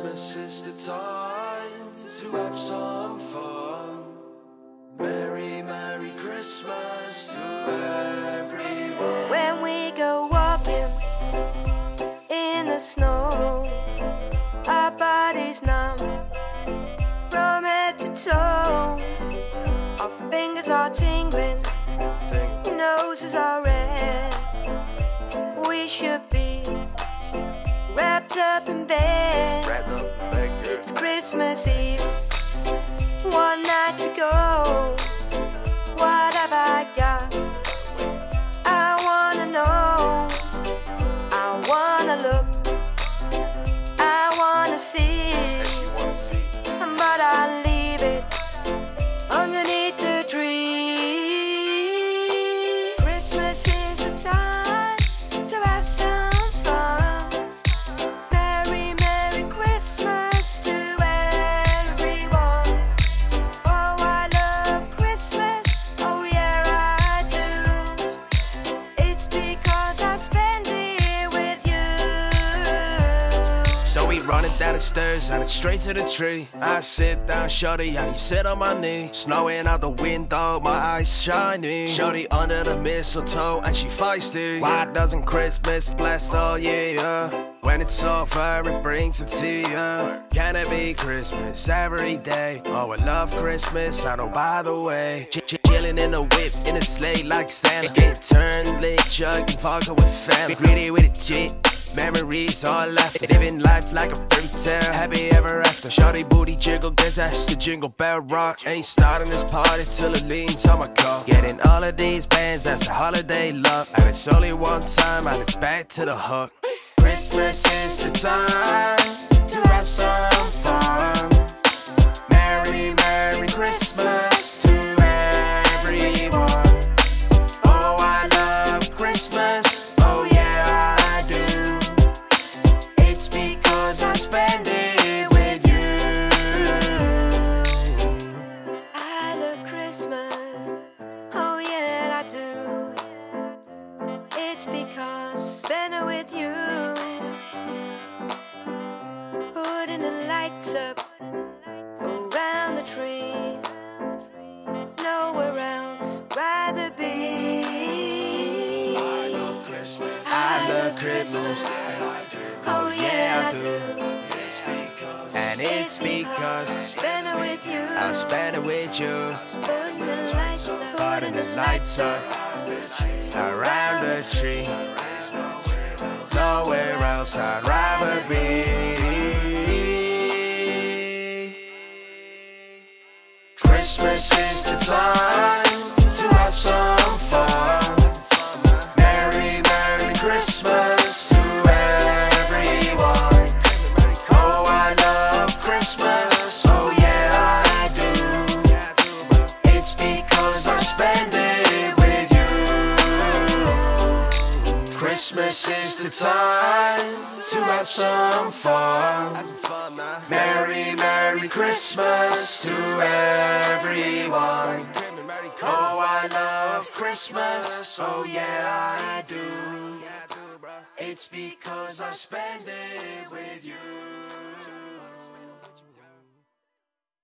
Christmas is the time to have some fun. Merry, Merry Christmas to everyone. When we go walking in the snow, our body's numb from head to toe. Our fingers are tingling, noses are red. We should be wrapped up in bed. It's Christmas Eve, one night to go. What have I got? I wanna know. I wanna look, I wanna see, but I leave it underneath the tree. Christmas is the time to have some fun. Merry, Merry Christmas to everyone. Oh, I love Christmas, oh yeah I do. It's because I spend it here with you. So we running down the stairs and it's straight to the tree. I sit down, shorty, and he sit on my knee. Snowing out the window, my eyes shining. Shorty under the mistletoe and she feisty. Why doesn't Christmas last all year? When it's over, it brings a tear. Can it be Christmas every day? Oh, I love Christmas, I know by the way. Chilling in a whip, in a sleigh like Santa. Getting turned, lit, chugging vodka with family. Greedy with a G. Memories all left, living life like a fairy tale, happy ever after. Shawty booty jiggle, gets ass to jingle bell rock. Ain't starting this party till it leans on my car. Getting all of these bands, that's a holiday love, and it's only one time, and it's back to the hook. Christmas is the time to have some fun. Merry, Merry Christmas to everyone. Oh, I love Christmas. It's because I spend it with you. Putting the lights up around the tree. Nowhere else rather be. I love Christmas. I love Christmas. Oh yeah, I do. And it's because I spend it with you. I spend it with you. Putting the lights up around the tree. Nowhere else I'd rather be. Christmas is the time to have some fun. Merry, Merry Christmas to everyone. Oh, I love Christmas, oh yeah I do. It's because I spend it. Christmas is the time to have some fun. Merry, Merry Christmas to everyone. Oh, I love Christmas, oh yeah I do. It's because I spend it with you.